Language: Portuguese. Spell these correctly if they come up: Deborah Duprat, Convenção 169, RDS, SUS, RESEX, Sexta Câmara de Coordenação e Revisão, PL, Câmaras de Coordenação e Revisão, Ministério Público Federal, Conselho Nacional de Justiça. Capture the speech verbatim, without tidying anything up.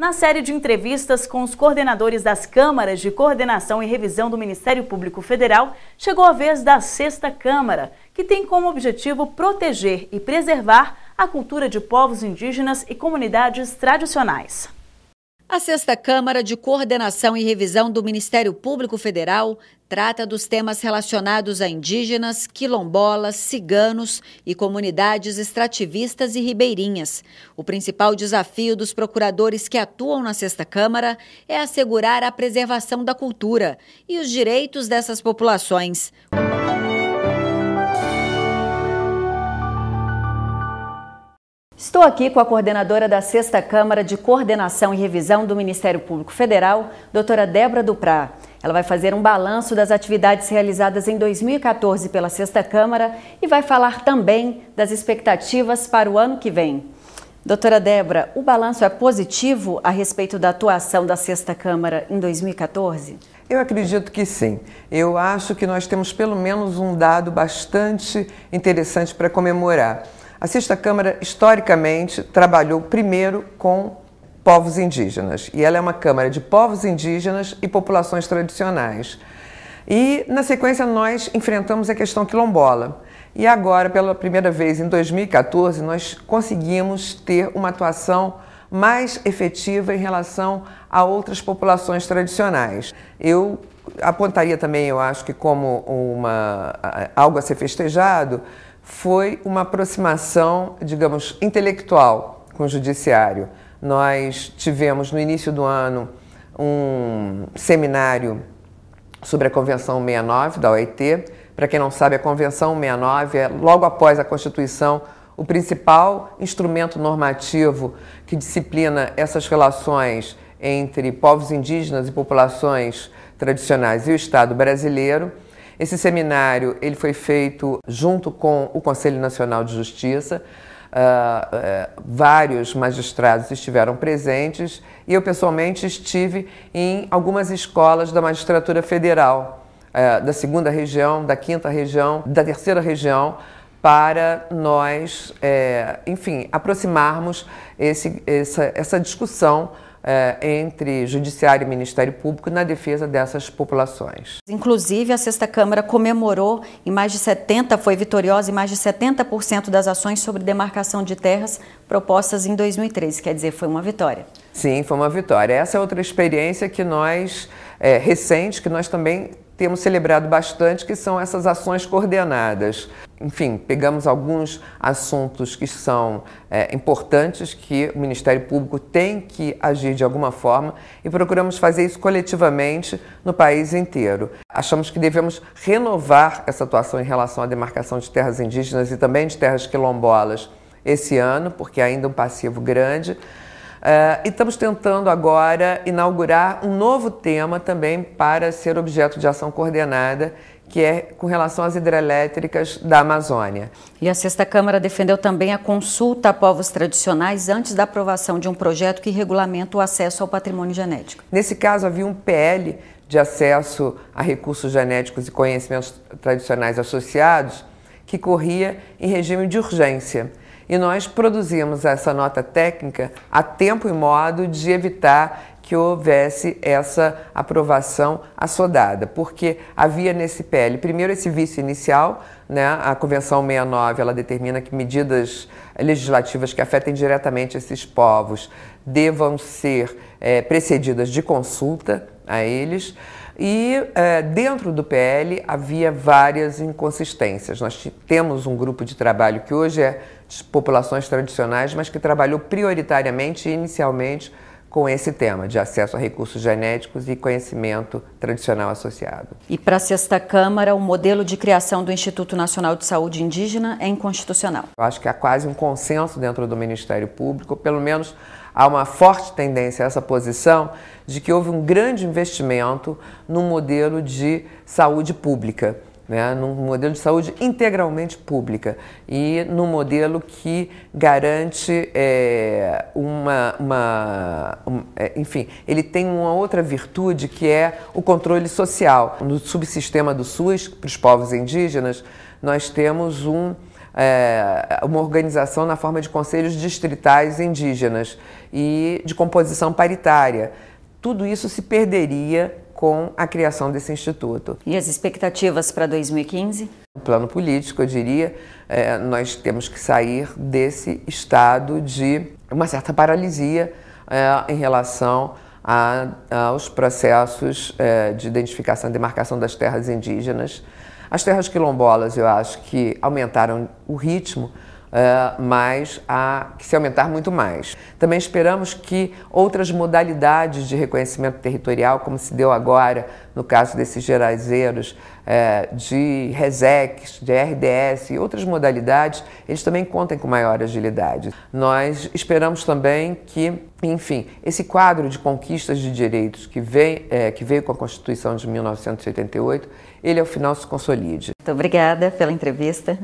Na série de entrevistas com os coordenadores das Câmaras de Coordenação e Revisão do Ministério Público Federal, chegou a vez da Sexta Câmara, que tem como objetivo proteger e preservar a cultura de povos indígenas e comunidades tradicionais. A Sexta Câmara de Coordenação e Revisão do Ministério Público Federal trata dos temas relacionados a indígenas, quilombolas, ciganos e comunidades extrativistas e ribeirinhas. O principal desafio dos procuradores que atuam na Sexta Câmara é assegurar a preservação da cultura e os direitos dessas populações. Estou aqui com a coordenadora da Sexta Câmara de Coordenação e Revisão do Ministério Público Federal, doutora Deborah Duprat. Ela vai fazer um balanço das atividades realizadas em dois mil e quatorze pela Sexta Câmara e vai falar também das expectativas para o ano que vem. Doutora Deborah, o balanço é positivo a respeito da atuação da Sexta Câmara em dois mil e quatorze? Eu acredito que sim. Eu acho que nós temos pelo menos um dado bastante interessante para comemorar. A Sexta Câmara, historicamente, trabalhou primeiro com povos indígenas. E ela é uma Câmara de povos indígenas e populações tradicionais. E, na sequência, nós enfrentamos a questão quilombola. E agora, pela primeira vez, em dois mil e quatorze, nós conseguimos ter uma atuação mais efetiva em relação a outras populações tradicionais. Eu apontaria também, eu acho que como uma, algo a ser festejado, foi uma aproximação, digamos, intelectual com o judiciário. Nós tivemos no início do ano um seminário sobre a Convenção cento e sessenta e nove da O I T. Para quem não sabe, a Convenção cento e sessenta e nove é, logo após a Constituição, o principal instrumento normativo que disciplina essas relações entre povos indígenas e populações tradicionais e o Estado brasileiro. Esse seminário ele foi feito junto com o Conselho Nacional de Justiça. Uh, uh, vários magistrados estiveram presentes e eu pessoalmente estive em algumas escolas da magistratura federal, uh, da segunda região, da quinta região, da terceira região, para nós, uh, enfim, aproximarmos esse, essa, essa discussão entre Judiciário e Ministério Público na defesa dessas populações. Inclusive, a Sexta Câmara comemorou em mais de setenta, foi vitoriosa em mais de setenta por cento das ações sobre demarcação de terras propostas em dois mil e treze, quer dizer, foi uma vitória. Sim, foi uma vitória. Essa é outra experiência que nós, é, recente, que nós também temos celebrado bastante, que são essas ações coordenadas. Enfim, pegamos alguns assuntos que são é, importantes, que o Ministério Público tem que agir de alguma forma e procuramos fazer isso coletivamente no país inteiro. Achamos que devemos renovar essa atuação em relação à demarcação de terras indígenas e também de terras quilombolas esse ano, porque ainda é um passivo grande. Uh, e estamos tentando agora inaugurar um novo tema também para ser objeto de ação coordenada, que é com relação às hidrelétricas da Amazônia. E a Sexta Câmara defendeu também a consulta a povos tradicionais antes da aprovação de um projeto que regulamenta o acesso ao patrimônio genético. Nesse caso, havia um P L de acesso a recursos genéticos e conhecimentos tradicionais associados que corria em regime de urgência. E nós produzimos essa nota técnica a tempo e modo de evitar que houvesse essa aprovação assodada, porque havia nesse P L, primeiro, esse vício inicial, né? A Convenção sessenta e nove ela determina que medidas legislativas que afetem diretamente esses povos devam ser é, precedidas de consulta a eles, e é, dentro do P L havia várias inconsistências. Nós temos um grupo de trabalho que hoje é de populações tradicionais, mas que trabalhou prioritariamente e inicialmente com esse tema de acesso a recursos genéticos e conhecimento tradicional associado. E para a Sexta Câmara, o modelo de criação do Instituto Nacional de Saúde Indígena é inconstitucional. Eu acho que há quase um consenso dentro do Ministério Público, pelo menos há uma forte tendência a essa posição de que houve um grande investimento no modelo de saúde pública, né, num modelo de saúde integralmente pública e num modelo que garante é, uma, uma um, é, enfim, ele tem uma outra virtude que é o controle social. No subsistema do SUS, para os povos indígenas, nós temos um é, uma organização na forma de conselhos distritais indígenas e de composição paritária. Tudo isso se perderia com a criação desse instituto. E as expectativas para dois mil e quinze? No plano político, eu diria, é, nós temos que sair desse estado de uma certa paralisia é, em relação a, aos processos é, de identificação e demarcação das terras indígenas. As terras quilombolas, eu acho que aumentaram o ritmo, Uh, mas a que se aumentar muito mais. Também esperamos que outras modalidades de reconhecimento territorial, como se deu agora no caso desses geraizeiros, uh, de RESEX, de R D S e outras modalidades, eles também contem com maior agilidade. Nós esperamos também que, enfim, esse quadro de conquistas de direitos que, vem, é, que veio com a Constituição de mil novecentos e oitenta e oito, ele ao final se consolide. Muito obrigada pela entrevista.